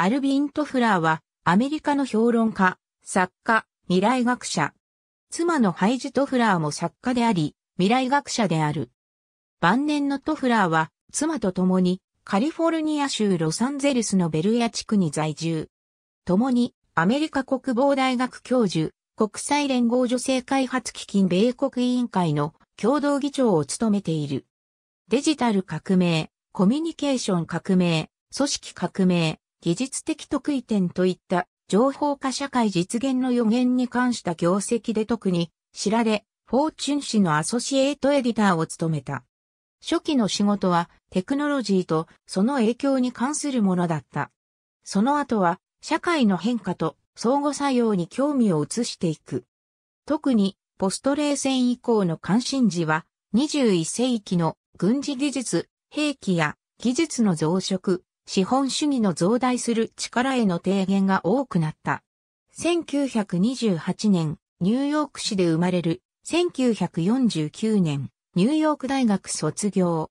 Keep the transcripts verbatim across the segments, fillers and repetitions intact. アルビン・トフラーは、アメリカの評論家、作家、未来学者。妻のハイジ・トフラーも作家であり、未来学者である。晩年のトフラーは、妻と共に、カリフォルニア州ロサンゼルスのベルエア地区に在住。共に、アメリカ国防大学教授、国際連合女性開発基金米国委員会の共同議長を務めている。デジタル革命、コミュニケーション革命、組織革命、技術的特異点といった情報化社会実現の予言に関した業績で特に知られ、フォーチュン誌のアソシエイトエディターを務めた。初期の仕事はテクノロジーとその影響に関するものだった。その後は、社会の変化と相互作用に興味を移していく。特にポスト冷戦以降の関心事はにじゅういっ世紀の軍事技術、兵器や技術の増殖、資本主義の増大する力への提言が多くなった。せんきゅうひゃくにじゅうはちねんニューヨーク市で生まれるせんきゅうひゃくよんじゅうきゅうねんニューヨーク大学卒業。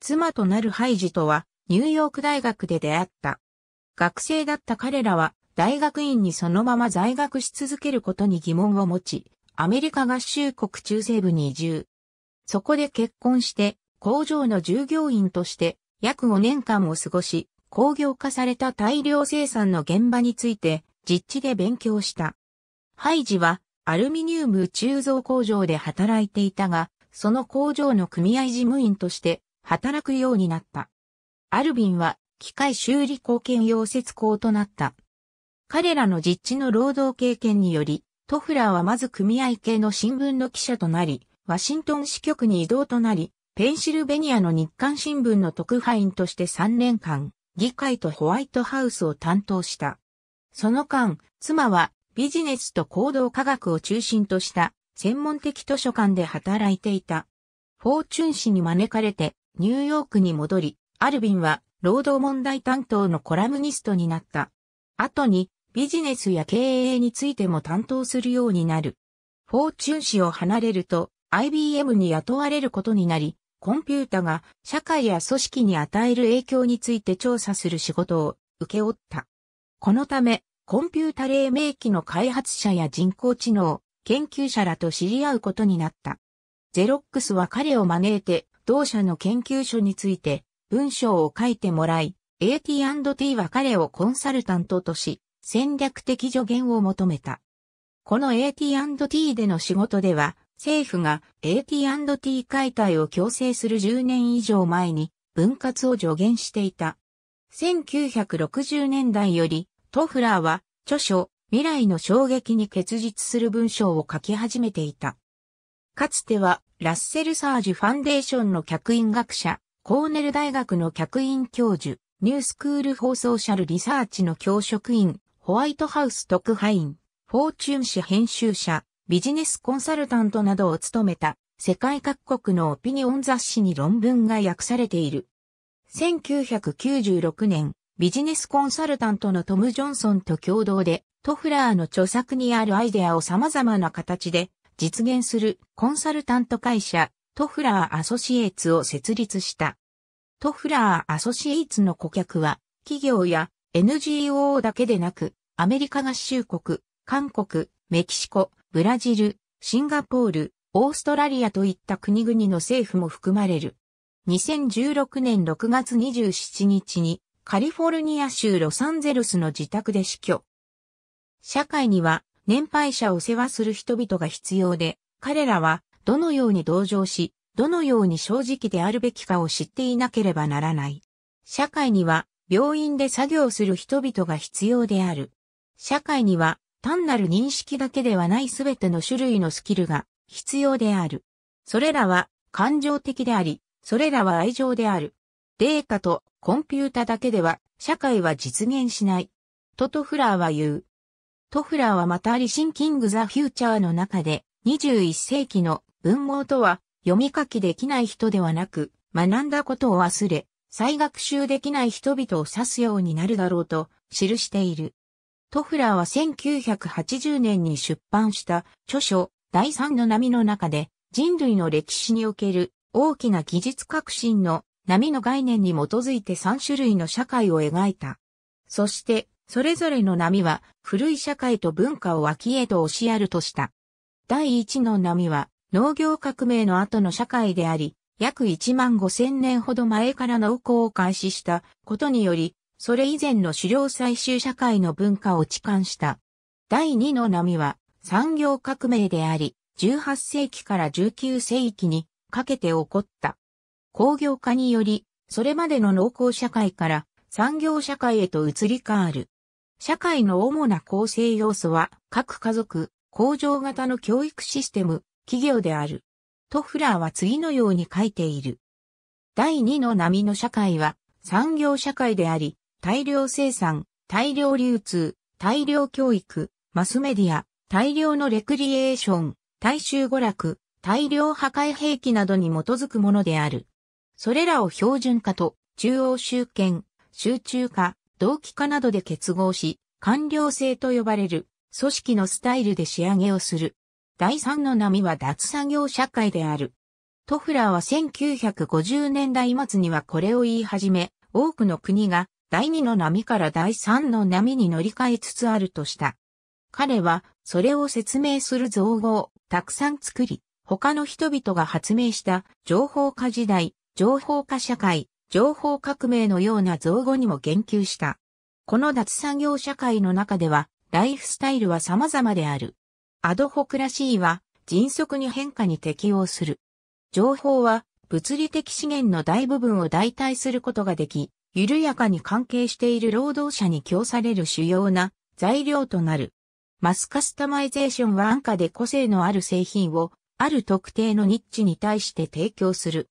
妻となるハイジとはニューヨーク大学で出会った。学生だった彼らは大学院にそのまま在学し続けることに疑問を持ち、アメリカ合衆国中西部に移住。そこで結婚して工場の従業員として約ごねんかんを過ごし、工業化された大量生産の現場について実地で勉強した。ハイジはアルミニウム鋳造工場で働いていたが、その工場の組合事務員として働くようになった。アルビンは機械修理工兼溶接工となった。彼らの実地の労働経験により、トフラーはまず組合系の新聞の記者となり、ワシントン支局に異動となり、ペンシルベニアの日刊新聞の特派員としてさんねんかん、議会とホワイトハウスを担当した。その間、妻はビジネスと行動科学を中心とした専門的図書館で働いていた。フォーチュン誌に招かれてニューヨークに戻り、アルビンは労働問題担当のコラムニストになった。後にビジネスや経営についても担当するようになる。フォーチュン誌を離れると アイビーエム に雇われることになり、コンピュータが社会や組織に与える影響について調査する仕事を請け負った。このため、コンピュータ黎明期の開発者や人工知能、研究者らと知り合うことになった。ゼロックスは彼を招いて、同社の研究所について、文章を書いてもらい、エーティーアンドティー は彼をコンサルタントとし、戦略的助言を求めた。この エーティーアンドティー での仕事では、政府が エーティーアンドティー 解体を強制するじゅうねんいじょうまえに分割を助言していた。せんきゅうひゃくろくじゅうねんだいより、トフラーは著書、未来の衝撃に結実する文章を書き始めていた。かつては、ラッセル・サージュ・ファンデーションの客員学者、コーネル大学の客員教授、ニュースクール・フォーソーシャル・リサーチの教職員、ホワイトハウス特派員、フォーチュン誌編集者、ビジネスコンサルタントなどを務めた世界各国のオピニオン雑誌に論文が訳されている。せんきゅうひゃくきゅうじゅうろくねん、ビジネスコンサルタントのトム・ジョンソンと共同で、トフラーの著作にあるアイデアを様々な形で実現するコンサルタント会社、トフラー・アソシエイツを設立した。トフラー・アソシエイツの顧客は、企業や エヌジーオー だけでなく、アメリカ合衆国、韓国、メキシコ、ブラジル、シンガポール、オーストラリアといった国々の政府も含まれる。にせんじゅうろくねんろくがつにじゅうしちにちにカリフォルニア州ロサンゼルスの自宅で死去。社会には年配者を世話する人々が必要で、彼らはどのように同情し、どのように正直であるべきかを知っていなければならない。社会には病院で作業する人々が必要である。社会には単なる認識だけではないすべての種類のスキルが必要である。それらは感情的であり、それらは愛情である。データとコンピュータだけでは社会は実現しない。とトフラーは言う。トフラーはまたリシンキング・ザ・フューチャーの中でにじゅういっ世紀の文豪とは読み書きできない人ではなく学んだことを忘れ再学習できない人々を指すようになるだろうと記している。トフラーはせんきゅうひゃくはちじゅうねんに出版した著書第三の波の中で人類の歴史における大きな技術革新の波の概念に基づいてさんしゅるいの社会を描いた。そして、それぞれの波は、古い社会と文化を脇へと押しやるとした。第一の波は、農業革命の後の社会であり、約いちまんごせんねんほど前から農耕を開始したことにより、それ以前の狩猟採集社会の文化を置換した。第二の波は、産業革命であり、じゅうはっせいきからじゅうきゅうせいきにかけて起こった。工業化により、それまでの農耕社会から産業社会へと移り変わる。社会の主な構成要素は、各家族、工場型の教育システム、企業である。トフラーは次のように書いている。第二の波の社会は、産業社会であり、大量生産、大量流通、大量教育、マスメディア、大量のレクリエーション、大衆娯楽、大量破壊兵器などに基づくものである。それらを標準化と中央集権、集中化、同期化などで結合し、官僚制と呼ばれる組織のスタイルで仕上げをする。第三の波は脱産業社会である。トフラーはせんきゅうひゃくごじゅうねんだいまつにはこれを言い始め、多くの国が第二の波から第三の波に乗り換えつつあるとした。彼はそれを説明する造語をたくさん作り、他の人々が発明した情報化時代、情報化社会、情報革命のような造語にも言及した。この脱産業社会の中では、ライフスタイルは様々である。アドホクラシーは、迅速に変化に適応する。情報は、物理的資源の大部分を代替することができ、緩やかに関係している労働者に供される主要な材料となる。マスカスタマイゼーションは安価で個性のある製品を、ある特定のニッチに対して提供する。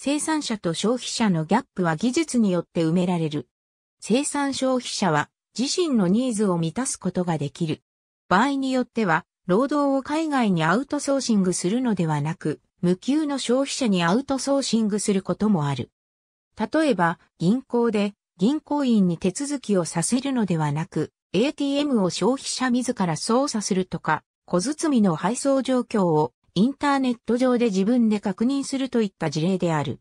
生産者と消費者のギャップは技術によって埋められる。生産消費者は自身のニーズを満たすことができる。場合によっては、労働を海外にアウトソーシングするのではなく、無給の消費者にアウトソーシングすることもある。例えば、銀行で銀行員に手続きをさせるのではなく、エーティーエム を消費者自ら操作するとか、小包の配送状況をインターネット上で自分で確認するといった事例である。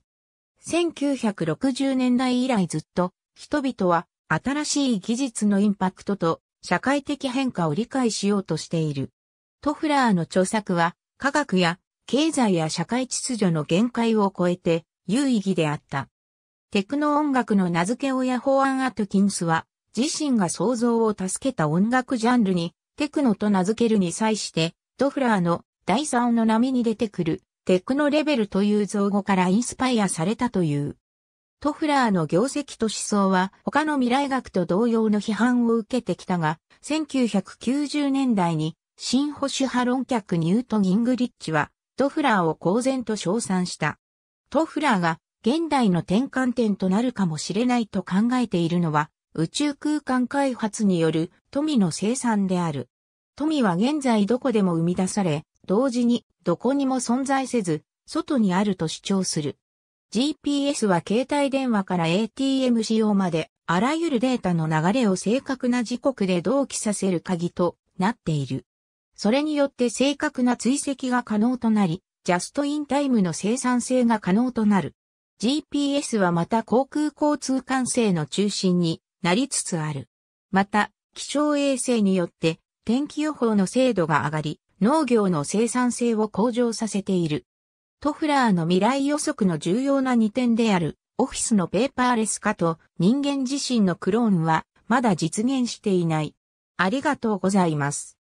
せんきゅうひゃくろくじゅうねんだい以来ずっと人々は新しい技術のインパクトと社会的変化を理解しようとしている。トフラーの著作は科学や経済や社会秩序の限界を超えて有意義であった。テクノ音楽の名付け親ホーアン・アトキンスは自身が創造を助けた音楽ジャンルにテクノと名付けるに際してトフラーの第三の波に出てくるテクノレベルという造語からインスパイアされたという。トフラーの業績と思想は他の未来学と同様の批判を受けてきたが、せんきゅうひゃくきゅうじゅうねんだいに新保守派論客ニュート・ギングリッチはトフラーを公然と称賛した。トフラーが現代の転換点となるかもしれないと考えているのは宇宙空間開発による富の生産である。富は現在どこでも生み出され、同時にどこにも存在せず外にあると主張する。ジーピーエス は携帯電話から エーティーエム 使用まであらゆるデータの流れを正確な時刻で同期させる鍵となっている。それによって正確な追跡が可能となり、ジャストインタイムの生産性が可能となる。ジーピーエス はまた航空交通管制の中心になりつつある。また気象衛星によって天気予報の精度が上がり、農業の生産性を向上させている。トフラーの未来予測の重要なにてんであるオフィスのペーパーレス化と人間自身のクローンはまだ実現していない。ありがとうございます。